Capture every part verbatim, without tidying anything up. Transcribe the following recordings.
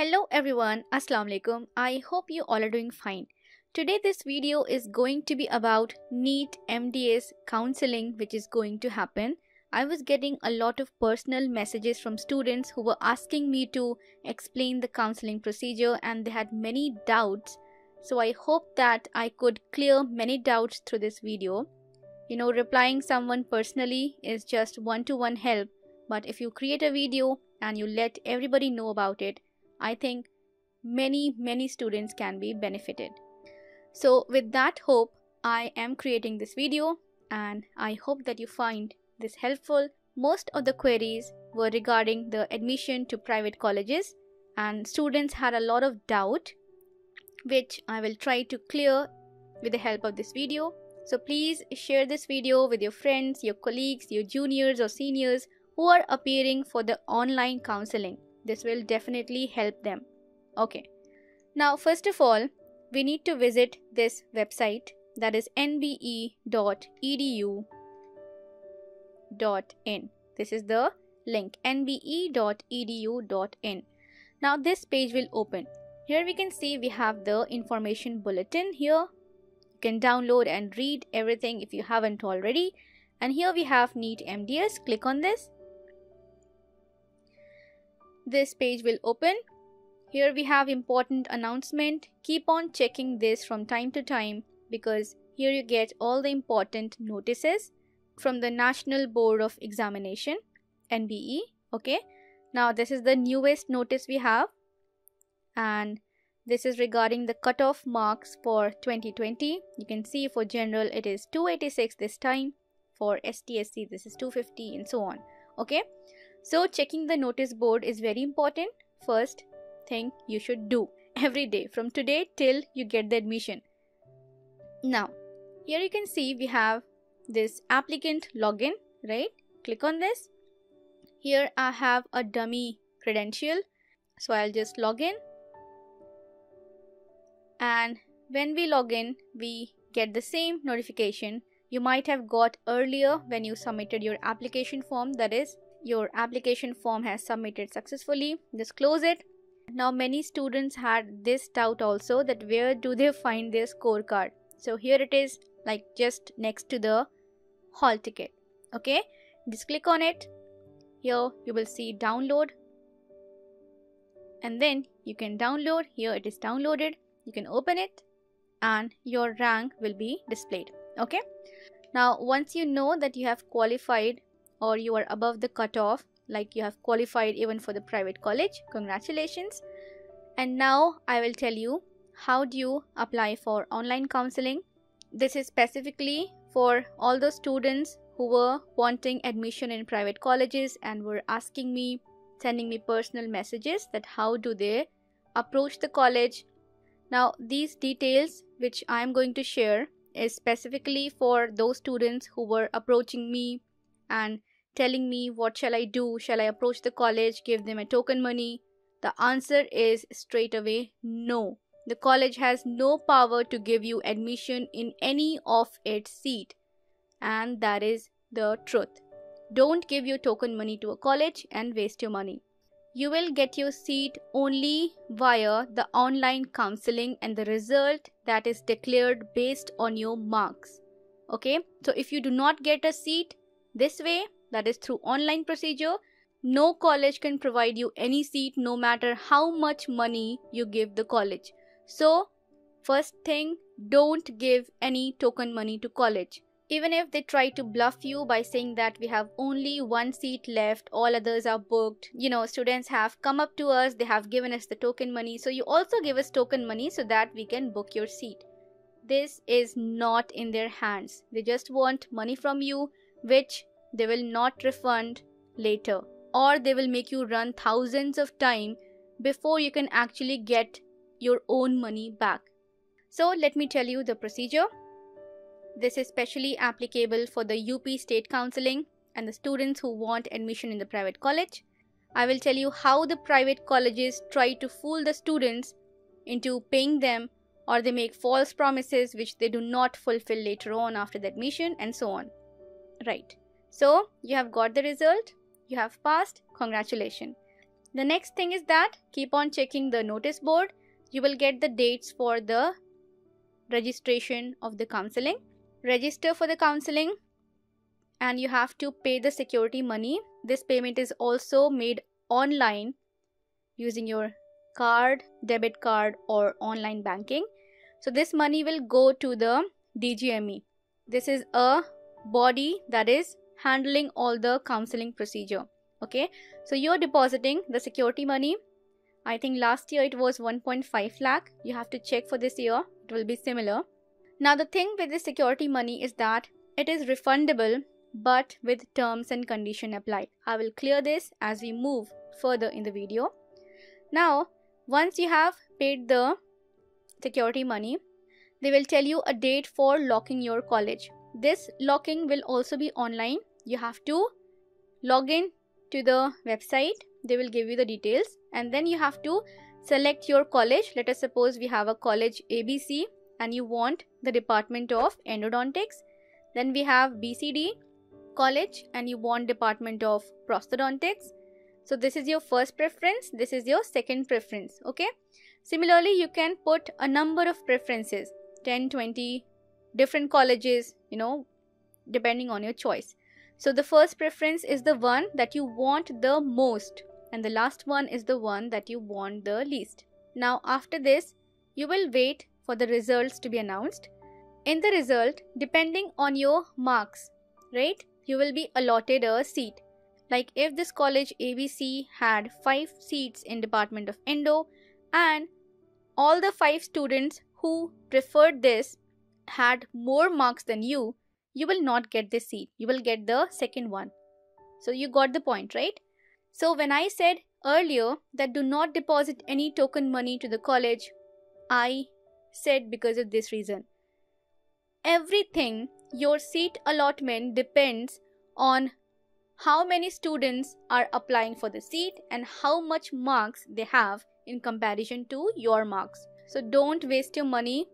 Hello everyone, Assalamualaikum. I hope you all are doing fine. Today this video is going to be about NEET M D S counseling, which is going to happen. I was getting a lot of personal messages from students who were asking me to explain the counseling procedure and they had many doubts. So I hope that I could clear many doubts through this video. You know, replying someone personally is just one-to-one help, but if you create a video and you let everybody know about it, I think many, many students can be benefited. So with that hope, I am creating this video and I hope that you find this helpful. Most of the queries were regarding the admission to private colleges and students had a lot of doubt, which I will try to clear with the help of this video. So please share this video with your friends, your colleagues, your juniors or seniors who are appearing for the online counseling. This will definitely help them. Okay. Now, first of all, we need to visit this website, that is N B E dot E D U dot in. This is the link, N B E dot E D U dot in. Now, this page will open. Here we can see we have the information bulletin here. You can download and read everything if you haven't already. And here we have NEET M D S. Click on this. This page will open. Here we have important announcement. Keep on checking this from time to time because here you get all the important notices from the National Board of Examination, N B E. Okay. Now this is the newest notice we have and this is regarding the cutoff marks for twenty twenty. You can see for general it is two eighty-six this time. For S T S C this is two fifty and so on. Okay. So checking the notice board is very important. First thing you should do every day from today till you get the admission. Now here you can see we have this applicant login, right? Click on this. Here I have a dummy credential. So I'll just log in. And when we log in, we get the same notification you might have got earlier when you submitted your application form, that is your application form has submitted successfully. Just close it. Now many students had this doubt also that where do they find their scorecard. So here it is, like just next to the hall ticket. Okay, just click on it. Here you will see download and then you can download. Here it is downloaded. You can open it and your rank will be displayed. Okay. Now once you know that you have qualified or you are above the cutoff, like you have qualified even for the private college, congratulations. And now I will tell you how do you apply for online counseling. This is specifically for all those students who were wanting admission in private colleges and were asking me, sending me personal messages that how do they approach the college. Now these details which I am going to share is specifically for those students who were approaching me and telling me what shall I do, shall I approach the college, give them a token money. The answer is straight away no. The college has no power to give you admission in any of its seat, and that is the truth. Don't give your token money to a college and waste your money. You will get your seat only via the online counseling and the result that is declared based on your marks. Okay, so if you do not get a seat this way, that is through online procedure, no college can provide you any seat no matter how much money you give the college. So first thing, don't give any token money to college. Even if they try to bluff you by saying that we have only one seat left, all others are booked. You know, students have come up to us, they have given us the token money. So you also give us token money so that we can book your seat. This is not in their hands. They just want money from you, which they will not refund later, or they will make you run thousands of times before you can actually get your own money back. So let me tell you the procedure. This is specially applicable for the U P state counseling and the students who want admission in the private college. I will tell you how the private colleges try to fool the students into paying them, or they make false promises which they do not fulfill later on after the admission and so on. Right. So you have got the result. You have passed. Congratulations. The next thing is that keep on checking the notice board. You will get the dates for the registration of the counseling. Register for the counseling and you have to pay the security money. This payment is also made online using your card, debit card or online banking. So this money will go to the D G M E. This is a body that is handling all the counseling procedure. Okay, so you're depositing the security money. I think last year it was one point five lakh. You have to check for this year. It will be similar. Now the thing with the security money is that it is refundable but with terms and condition applied. I will clear this as we move further in the video. Now once you have paid the security money, they will tell you a date for locking your college. This locking will also be online. You have to log in to the website. They will give you the details and then you have to select your college. Let us suppose we have a college A B C and you want the department of endodontics. Then we have B C D college and you want department of prosthodontics. So this is your first preference. This is your second preference. Okay. Similarly, you can put a number of preferences, ten, twenty different colleges, you know, depending on your choice. So the first preference is the one that you want the most and the last one is the one that you want the least. Now after this, you will wait for the results to be announced. In the result, depending on your marks, right, you will be allotted a seat. Like if this college A B C had five seats in Department of Indo and all the five students who preferred this had more marks than you, you will not get this seat. You will get the second one. So you got the point, right? So when I said earlier that do not deposit any token money to the college, I said because of this reason. Everything, your seat allotment depends on how many students are applying for the seat and how much marks they have in comparison to your marks. So don't waste your money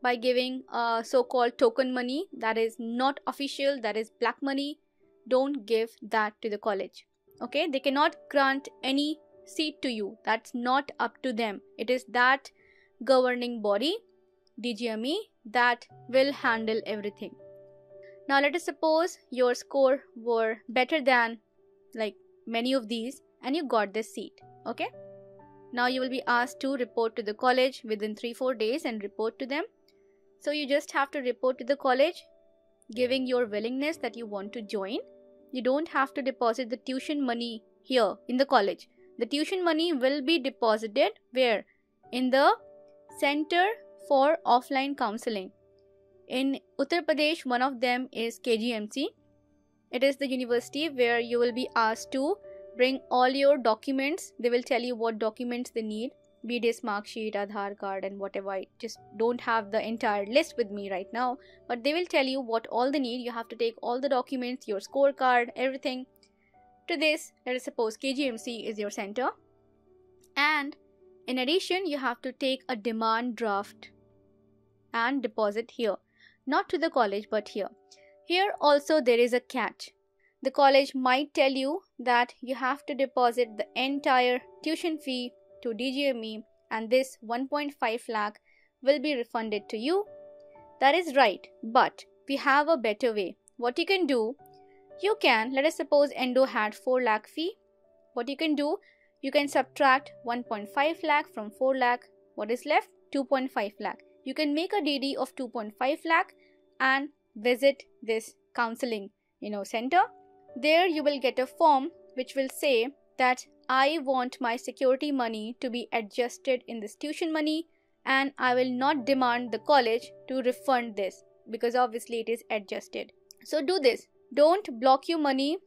by giving uh, so-called token money that is not official, that is black money. Don't give that to the college. Okay, they cannot grant any seat to you. That's not up to them. It is that governing body, D G M E, that will handle everything. Now let us suppose your score were better than like many of these and you got this seat. Okay, now you will be asked to report to the college within three to four days and report to them. So you just have to report to the college giving your willingness that you want to join. You don't have to deposit the tuition money here in the college. The tuition money will be deposited where? In the Center for Offline Counseling. In Uttar Pradesh, one of them is K G M C. It is the university where you will be asked to bring all your documents. They will tell you what documents they need. B D S mark sheet, Aadhaar card and whatever. I just don't have the entire list with me right now. But they will tell you what all they need. You have to take all the documents, your scorecard, everything. To this, let us suppose K G M C is your center. And in addition, you have to take a demand draft and deposit here. Not to the college, but here. Here also there is a catch. The college might tell you that you have to deposit the entire tuition fee to D G M E and this one point five lakh will be refunded to you. That is right, but we have a better way. What you can do, you can, let us suppose Endo had four lakh fee. What you can do, you can subtract one point five lakh from four lakh. What is left? two point five lakh. You can make a D D of two point five lakh and visit this counseling, you know, center. There you will get a form which will say that I want my security money to be adjusted in this tuition money and I will not demand the college to refund this because obviously it is adjusted. So do this. Don't block your money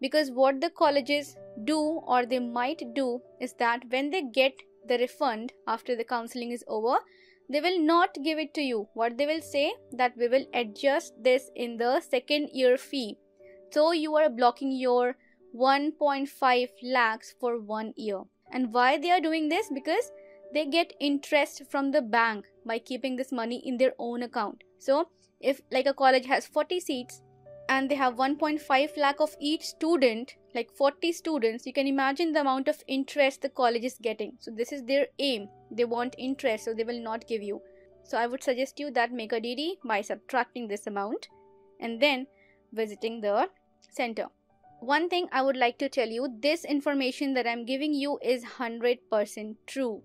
because what the colleges do or they might do is that when they get the refund after the counseling is over, they will not give it to you. What they will say that we will adjust this in the second year fee. So you are blocking your one point five lakhs for one year. And why they are doing this? Because they get interest from the bank by keeping this money in their own account. So if like a college has forty seats and they have one point five lakh of each student, like forty students, you can imagine the amount of interest the college is getting. So this is their aim. They want interest, so they will not give you. So I would suggest you that make a D D by subtracting this amount and then visiting the center. One thing I would like to tell you, this information that I'm giving you is one hundred percent true,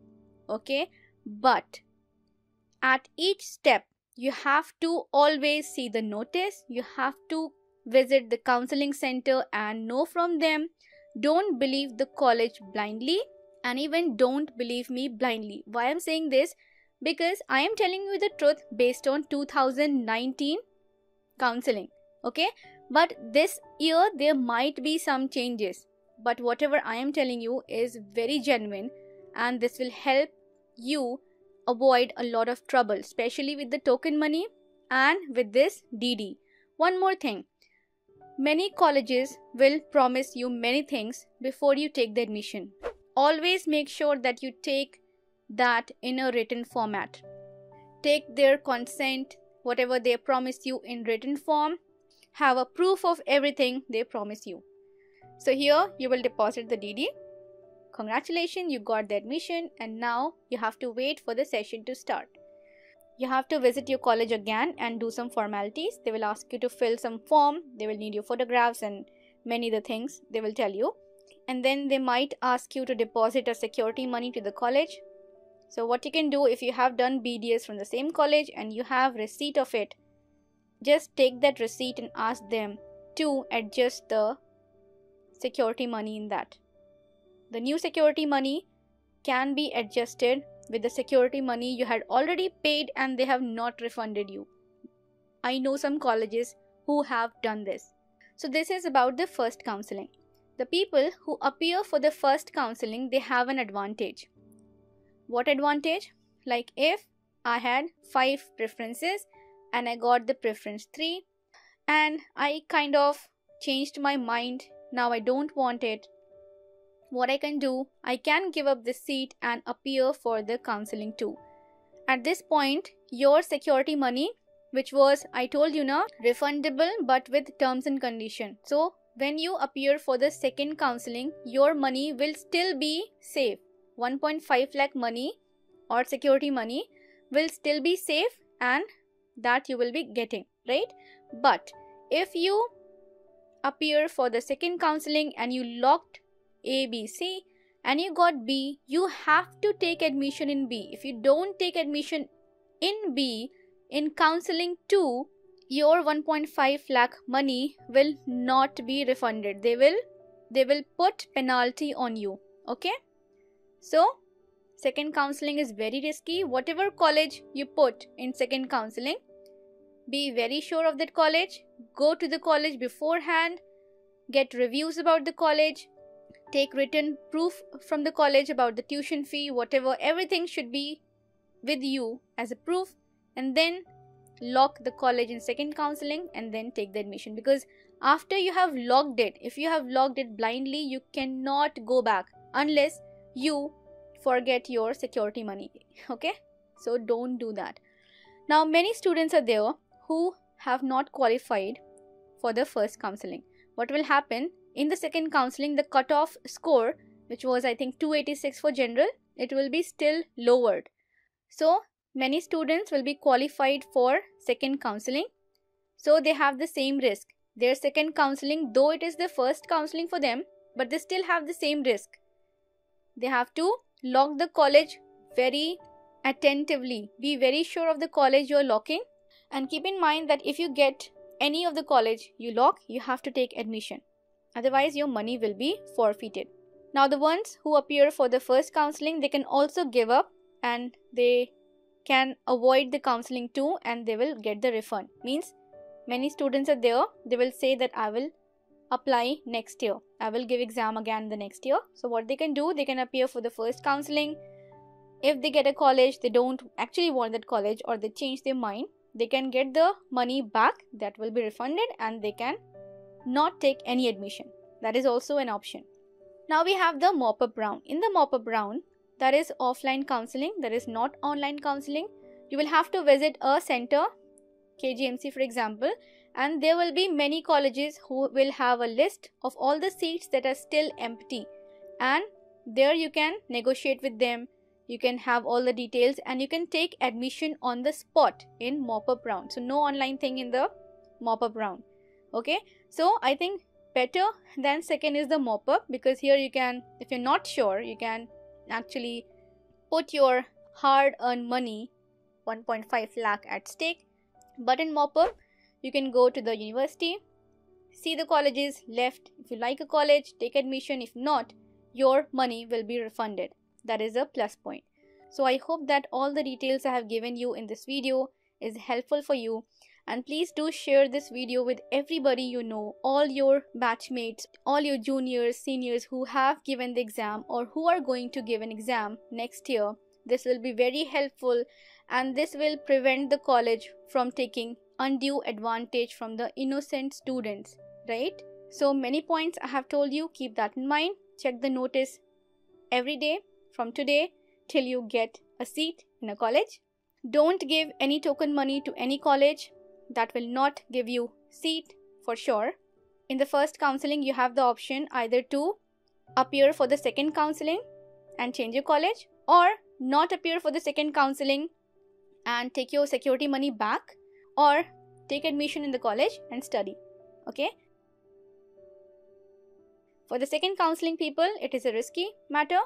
okay? But at each step, you have to always see the notice. You have to visit the counseling center and know from them. Don't believe the college blindly, and even don't believe me blindly. Why I'm saying this? Because I am telling you the truth based on two thousand nineteen counseling, okay? But this year there might be some changes, but whatever I am telling you is very genuine, and this will help you avoid a lot of trouble, especially with the token money and with this D D. One more thing, many colleges will promise you many things before you take the admission. Always make sure that you take that in a written format. Take their consent, whatever they promise you, in written form. Have a proof of everything they promise you. So here you will deposit the D D. Congratulations, you got the admission, and now you have to wait for the session to start. You have to visit your college again and do some formalities. They will ask you to fill some form. They will need your photographs and many other things they will tell you. And then they might ask you to deposit a security money to the college. So what you can do, if you have done B D S from the same college and you have receipt of it, just take that receipt and ask them to adjust the security money in that. The new security money can be adjusted with the security money you had already paid and they have not refunded you. I know some colleges who have done this. So this is about the first counseling. The people who appear for the first counseling, they have an advantage. What advantage? Like if I had five preferences and I got the preference three and I kind of changed my mind, now I don't want it, what I can do, I can give up the seat and appear for the counseling too. At this point, your security money, which was, I told you now, refundable but with terms and conditions. So when you appear for the second counseling, your money will still be safe. one point five lakh money or security money will still be safe, and that you will be getting, right? But if you appear for the second counseling and you locked A, B, C and you got B, you have to take admission in B. If you don't take admission in B, in counseling two, your one point five lakh money will not be refunded. They will, they will put penalty on you, okay? So second counseling is very risky. Whatever college you put in second counseling, be very sure of that college. Go to the college beforehand, get reviews about the college, take written proof from the college about the tuition fee, whatever, everything should be with you as a proof, and then lock the college in second counseling and then take the admission. Because after you have locked it, if you have locked it blindly, you cannot go back unless you forget your security money, okay? So don't do that. Now many students are there who have not qualified for the first counseling. What will happen? In the second counseling, the cutoff score, which was I think two eighty-six for general, it will be still lowered. So many students will be qualified for second counseling. So they have the same risk. Their second counseling, though it is the first counseling for them, but they still have the same risk. They have to lock the college very attentively. Be very sure of the college you are locking, and keep in mind that if you get any of the college you lock, you have to take admission. Otherwise, your money will be forfeited. Now, the ones who appear for the first counseling, they can also give up and they can avoid the counseling too, and they will get the refund. Means many students are there. They will say that I will apply next year. I will give exam again the next year. So what they can do, they can appear for the first counseling. If they get a college, they don't actually want that college, or they change their mind, they can get the money back that will be refunded, and they can not take any admission. That is also an option. Now we have the mop-up round. In the mop-up round, that is offline counseling, that is not online counseling. You will have to visit a center, K G M C for example, and there will be many colleges who will have a list of all the seats that are still empty, and there you can negotiate with them, you can have all the details, and you can take admission on the spot in mop-up round. So no online thing in the mop-up round. Okay, so I think better than second is the mop-up, because here you can, if you're not sure, you can actually put your hard-earned money, one point five lakh at stake. But in mop-up, you can go to the university, see the colleges left. If you like a college, take admission. If not, your money will be refunded. That is a plus point. So I hope that all the details I have given you in this video is helpful for you. And please do share this video with everybody you know, all your batchmates, all your juniors, seniors who have given the exam or who are going to give an exam next year. This will be very helpful, and this will prevent the college from taking undue advantage from the innocent students, right? So many points I have told you, keep that in mind. Check the notice every day from today till you get a seat in a college. Don't give any token money to any college. That will not give you seat for sure. In the first counseling, you have the option either to appear for the second counseling and change your college, or not appear for the second counseling and take your security money back, or take admission in the college and study. Okay. For the second counseling people, it is a risky matter.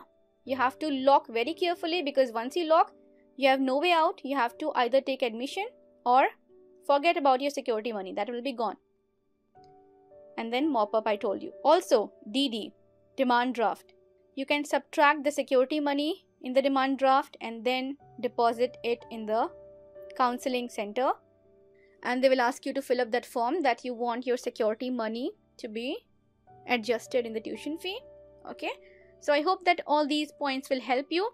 You have to lock very carefully, because once you lock, you have no way out. You have to either take admission or forget about your security money. That will be gone. And then mop up, I told you. Also, D D, demand draft. You can subtract the security money in the demand draft and then deposit it in the counseling center. And they will ask you to fill up that form that you want your security money to be adjusted in the tuition fee. Okay. So I hope that all these points will help you.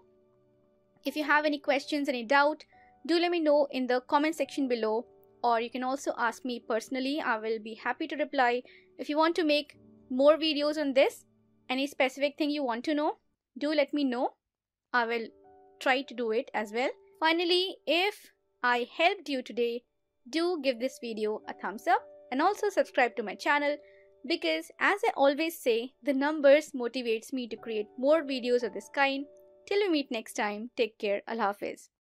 If you have any questions, any doubt, do let me know in the comment section below. Or you can also ask me personally. I will be happy to reply. If you want to make more videos on this, any specific thing you want to know, do let me know. I will try to do it as well. Finally, if I helped you today, do give this video a thumbs up and also subscribe to my channel, because as I always say, the numbers motivates me to create more videos of this kind. Till we meet next time, take care. Alhafiz.